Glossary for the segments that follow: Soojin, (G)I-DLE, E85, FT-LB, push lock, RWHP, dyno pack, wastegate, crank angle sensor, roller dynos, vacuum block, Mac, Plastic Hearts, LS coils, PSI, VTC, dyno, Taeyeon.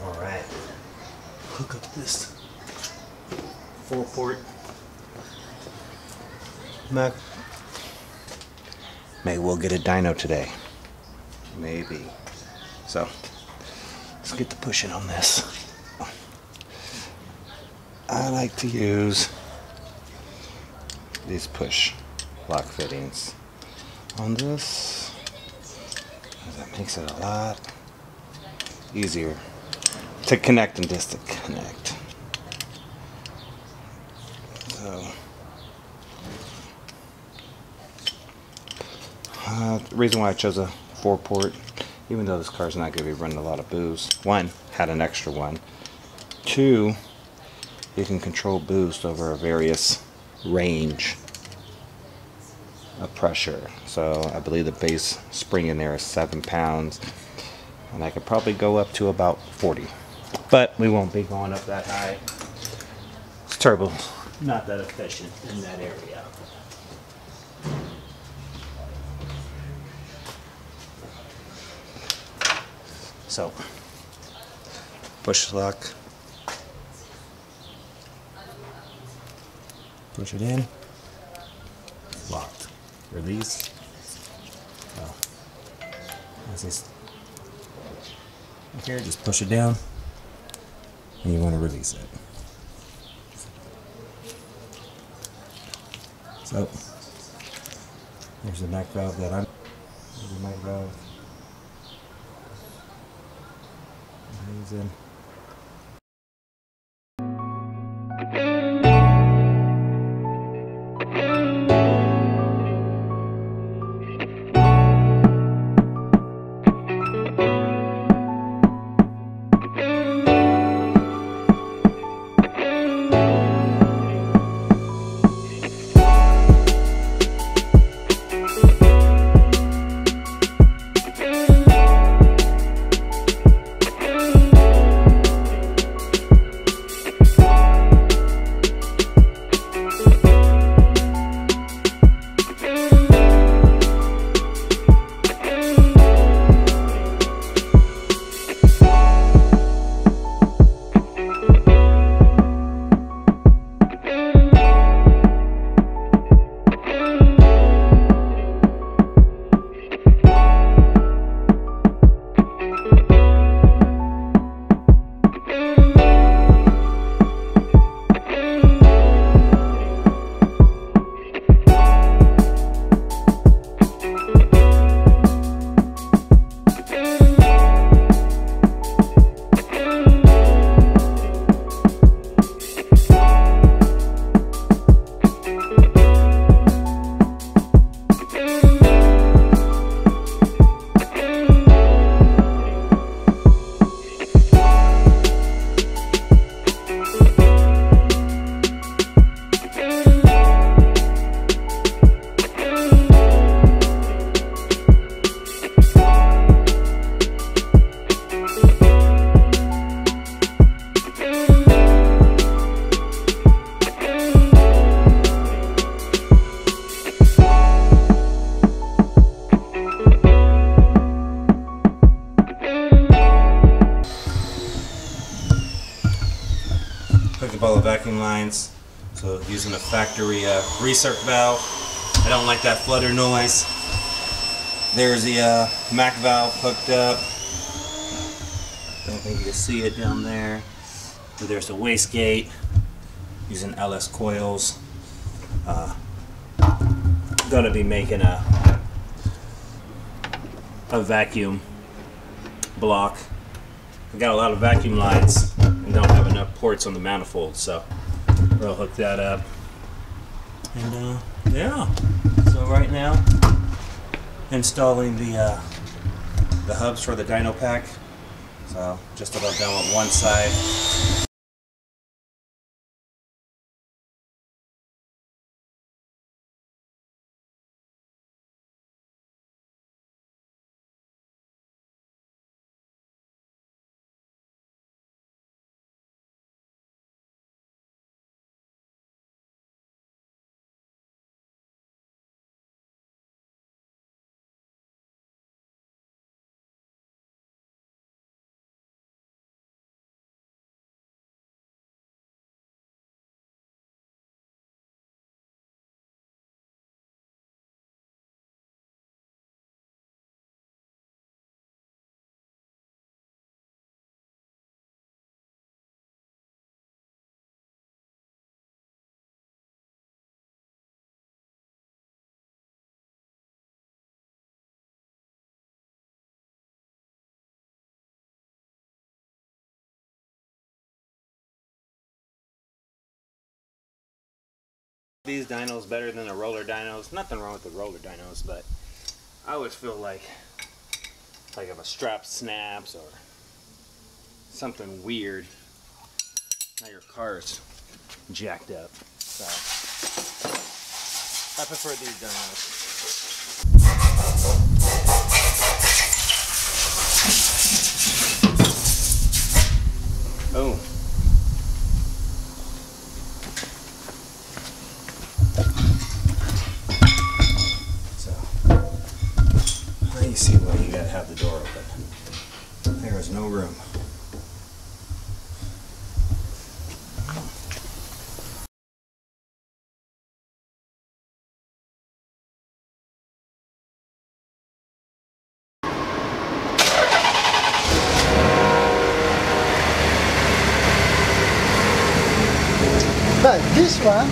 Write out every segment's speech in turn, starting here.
All right, hook up this 4-port Mac. Maybe we'll get a dyno today. Maybe. So let's get to pushing on this. I like to use these push lock fittings on this. That makes it a lot easier to connect and disconnect. So the reason why I chose a 4-port, even though this car's not going to be running a lot of booze, one, had an extra one, two, you can control boost over a various range of pressure. So I believe the base spring in there is 7 pounds, and I could probably go up to about 40, but we won't be going up that high. It's turbo, not that efficient in that area. So push lock, push it in, locked, release. Oh, that's this here, just push it down and you want to release it. So there's the Mac valve that I'm using. All the vacuum lines, so using a factory recirc valve. I don't like that flutter noise. There's the Mac valve hooked up. Don't think you can see it down there, but there's the wastegate using LS coils. Gonna be making a vacuum block. I got a lot of vacuum lines and don't have enough ports on the manifold, so we'll hook that up. And yeah, so right now installing the hubs for the dyno pack. So just about done with one side. These dynos better than the roller dynos. Nothing wrong with the roller dynos, but I always feel like if a strap snaps or something weird, now your car's jacked up. So I prefer these dynos. Oh. So, now you see why you gotta have the door open. There is no room. But this one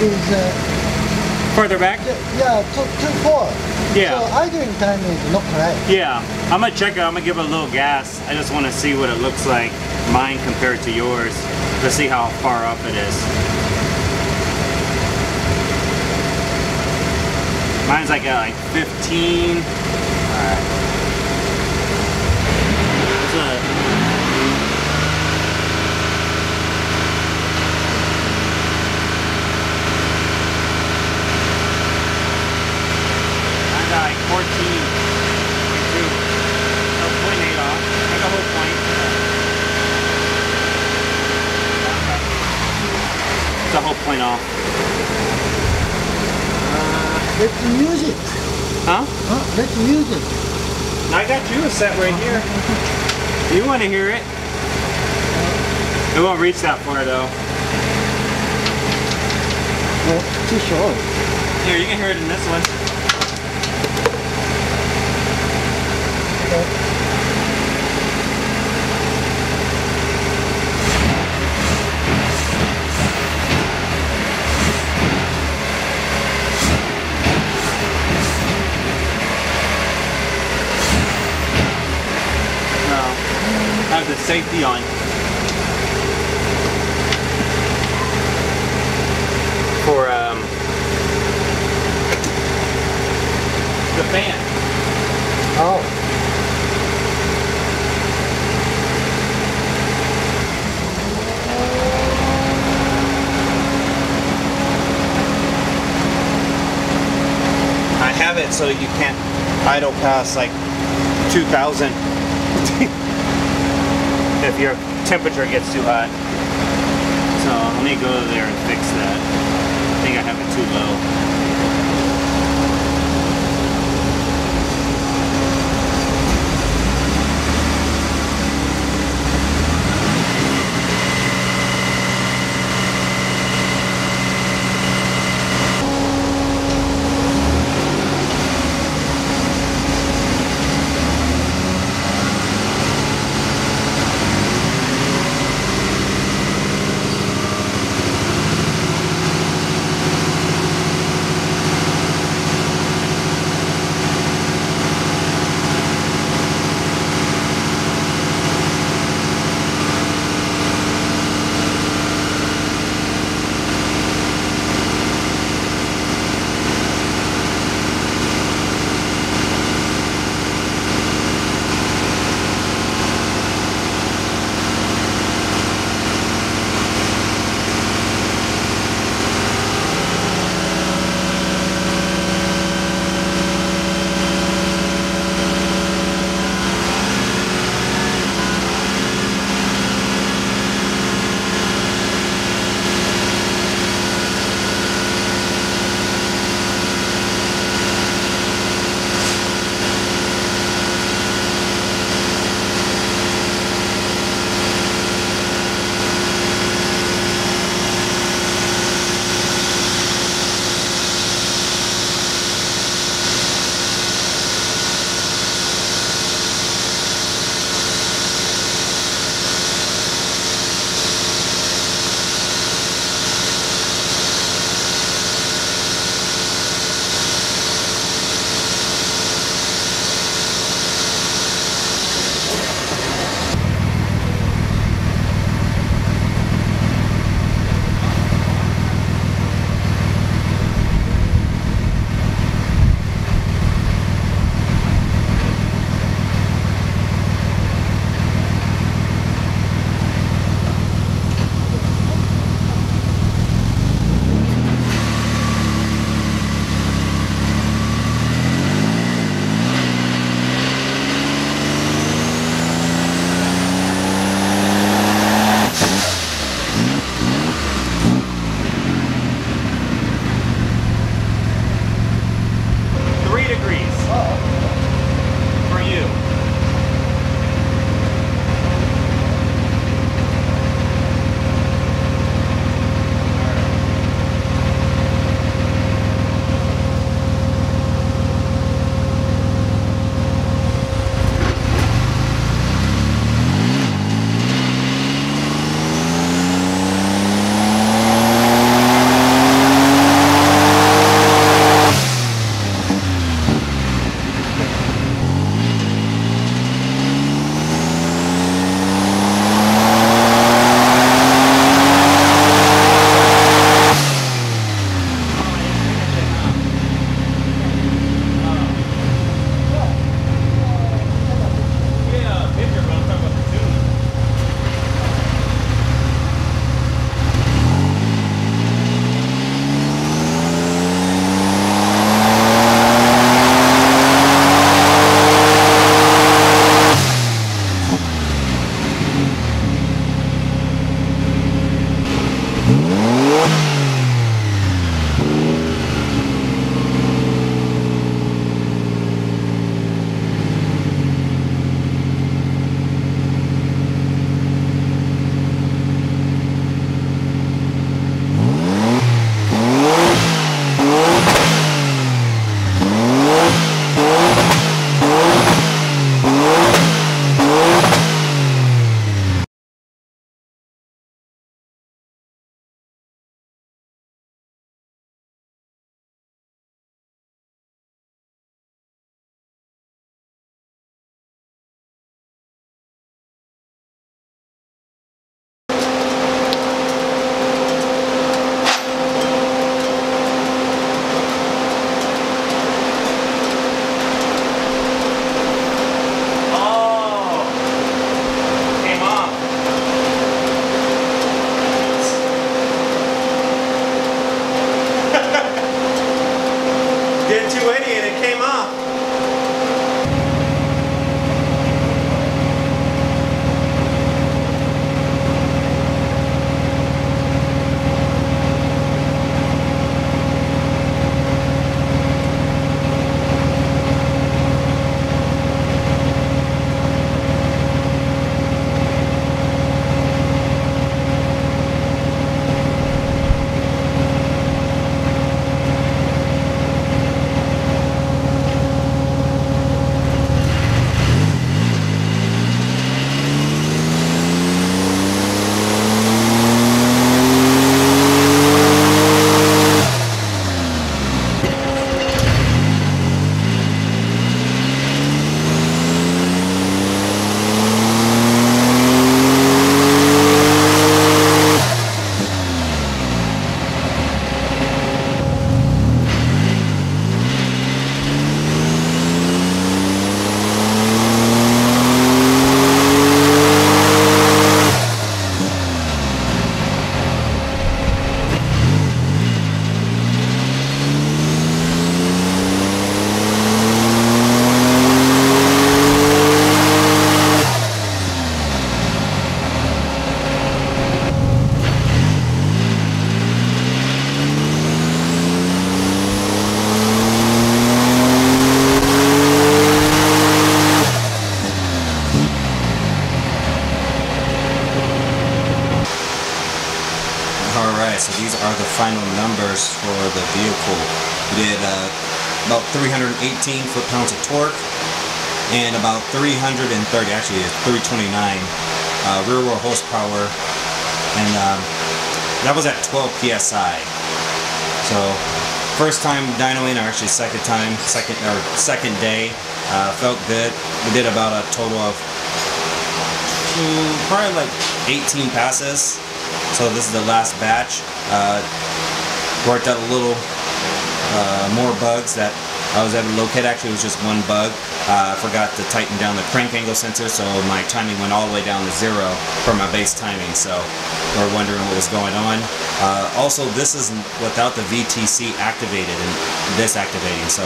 is further back. Yeah, too far. Yeah. So idling time is not right. Yeah, I'm gonna check it. I'm gonna give it a little gas. I just want to see what it looks like, mine compared to yours. Let's see how far up it is. Mine's like at like 15. All right. Off. Let's use it. Huh? Let's use it. I got you a set right here. You want to hear it. It won't reach that far though. Well, too short. Here, you can hear it in this one. Okay. Have the safety on for the fan. Oh. I have it so you can't idle past like 2000. If your temperature gets too hot. So let me go there and fix that. I think I have it too low. Alright, so these are the final numbers for the vehicle. We did about 318 foot-pounds of torque and about 330, actually it's 329 rear wheel horsepower, and that was at 12 PSI. So first time dynoing, or actually second day, felt good. We did about a total of probably like 18 passes. So this is the last batch. Worked out a little more bugs that I was able to locate. Actually, it was just one bug. I forgot to tighten down the crank angle sensor, so my timing went all the way down to 0 for my base timing. So we're wondering what was going on. Also, this is without the VTC activated and this activating. So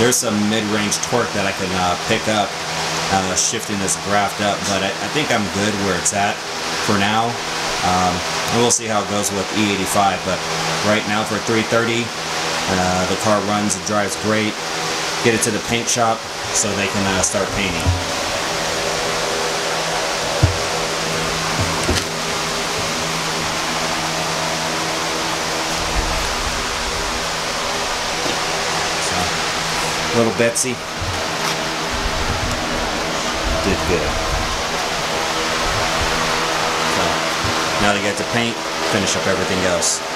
there's some mid-range torque that I can pick up shifting this graft up, but I think I'm good where it's at for now. And we'll see how it goes with E85, but right now for 330, the car runs and drives great. Get it to the paint shop so they can start painting. So, little Betsy did good. Now to get to paint, finish up everything else.